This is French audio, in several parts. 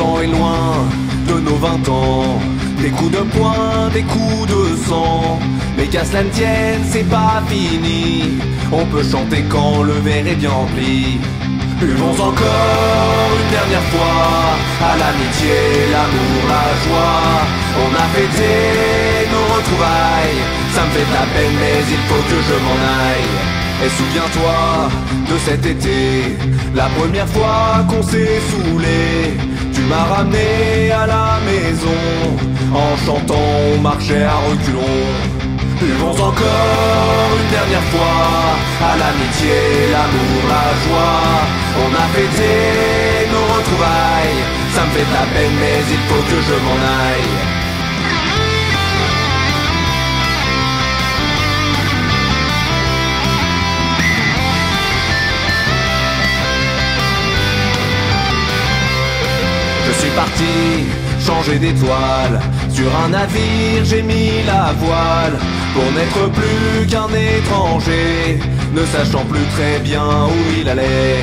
ans est loin de nos 20 ans. Des coups de poing, des coups de sang, mais qu'à cela ne tienne, c'est pas fini. On peut chanter quand le verre est bien rempli. Buvons encore une dernière fois à l'amitié, l'amour, la joie. On a fêté nos retrouvailles, ça me fait de la peine mais il faut que je m'en aille. Et souviens-toi de cet été, la première fois qu'on s'est saoulé. Tu m'as ramené à la maison, en chantant on marchait à reculons. Buvons encore une dernière fois à l'amitié, l'amour, la joie. On a fêté nos retrouvailles, ça me fait de la peine mais il faut que je m'en aille. Je suis parti changer d'étoile, sur un navire j'ai mis la voile, pour n'être plus qu'un étranger, ne sachant plus très bien où il allait.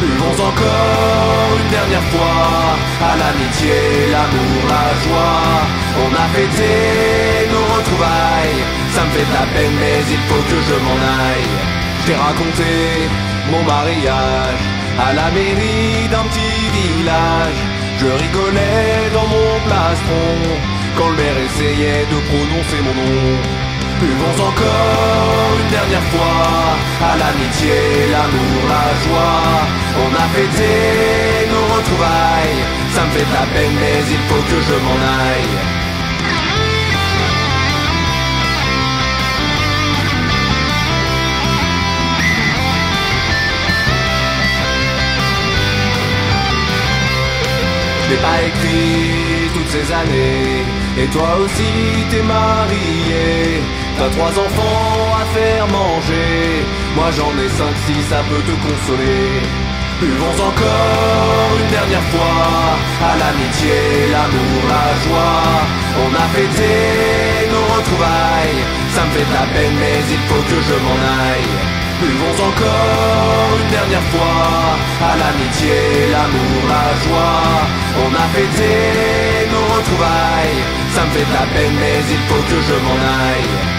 Buvons encore une dernière fois à l'amitié, l'amour, la joie. On a fêté nos retrouvailles, ça me fait de la peine mais il faut que je m'en aille. Je t'ai raconté mon mariage à la mairie d'un petit village. Je rigolais dans mon plastron quand le maire essayait de prononcer mon nom. Buvons encore une dernière fois à l'amitié, l'amour, la joie. On a fêté nos retrouvailles, ça me fait de la peine mais il faut que je m'en aille. Je n'ai pas écrit toutes ces années, et toi aussi t'es marié. T'as 3 enfants à faire manger, moi j'en ai 5, 6, ça peut te consoler. Buvons encore une dernière fois à l'amitié, l'amour, la joie. On a fêté nos retrouvailles, ça me fait de la peine mais il faut que je m'en aille. Buvons encore une dernière fois à l'amitié, l'amour, la joie. On a fêté nos retrouvailles, ça me fait de la peine mais il faut que je m'en aille.